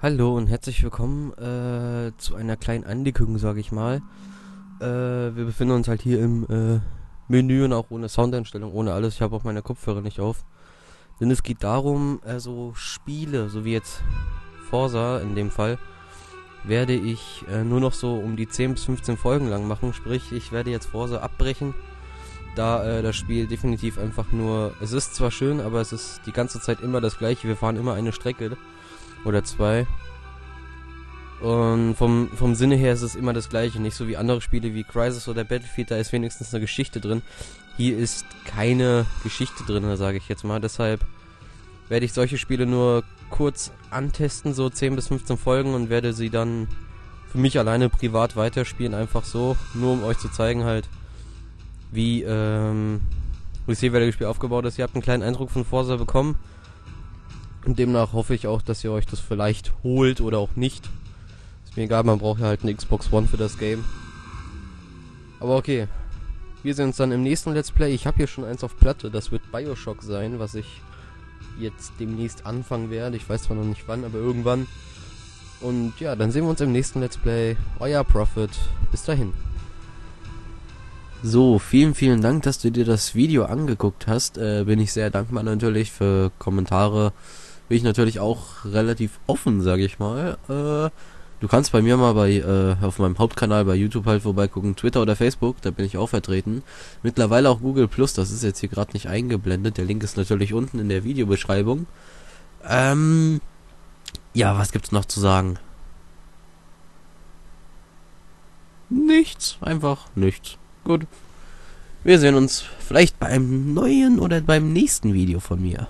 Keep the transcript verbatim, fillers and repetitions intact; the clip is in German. Hallo und herzlich willkommen äh, zu einer kleinen Ankündigung, sage ich mal. Äh, wir befinden uns halt hier im äh, Menü und auch ohne Soundeinstellung, ohne alles. Ich habe auch meine Kopfhörer nicht auf. Denn es geht darum, also Spiele, so wie jetzt Forza in dem Fall, werde ich äh, nur noch so um die zehn bis fünfzehn Folgen lang machen. Sprich, ich werde jetzt Forza abbrechen, da äh, das Spiel definitiv einfach nur... Es ist zwar schön, aber es ist die ganze Zeit immer das Gleiche. Wir fahren immer eine Strecke oder zwei. Und vom, vom Sinne her ist es immer das Gleiche. Nicht so wie andere Spiele wie Crysis oder Battlefield, da ist wenigstens eine Geschichte drin. Hier ist keine Geschichte drin, sage ich jetzt mal. Deshalb werde ich solche Spiele nur kurz antesten, so zehn bis fünfzehn Folgen, und werde sie dann für mich alleine privat weiterspielen. Einfach so, nur um euch zu zeigen halt, wie ähm, das Spiel aufgebaut ist. Ihr habt einen kleinen Eindruck von Forza bekommen. Und demnach hoffe ich auch, dass ihr euch das vielleicht holt oder auch nicht. Ist mir egal, man braucht ja halt eine Xbox One für das Game. Aber okay, wir sehen uns dann im nächsten Let's Play. Ich habe hier schon eins auf Platte, das wird Bioshock sein, was ich jetzt demnächst anfangen werde. Ich weiß zwar noch nicht wann, aber irgendwann. Und ja, dann sehen wir uns im nächsten Let's Play. Euer Prophet. Bis dahin. So, vielen, vielen Dank, dass du dir das Video angeguckt hast. Äh, bin ich sehr dankbar natürlich für Kommentare. Bin ich natürlich auch relativ offen, sage ich mal. Äh, du kannst bei mir mal bei äh, auf meinem Hauptkanal bei YouTube halt vorbeigucken, Twitter oder Facebook, da bin ich auch vertreten. Mittlerweile auch Google Plus, das ist jetzt hier gerade nicht eingeblendet. Der Link ist natürlich unten in der Videobeschreibung. Ähm, ja, was gibt's noch zu sagen? Nichts, einfach nichts. Gut, wir sehen uns vielleicht beim neuen oder beim nächsten Video von mir.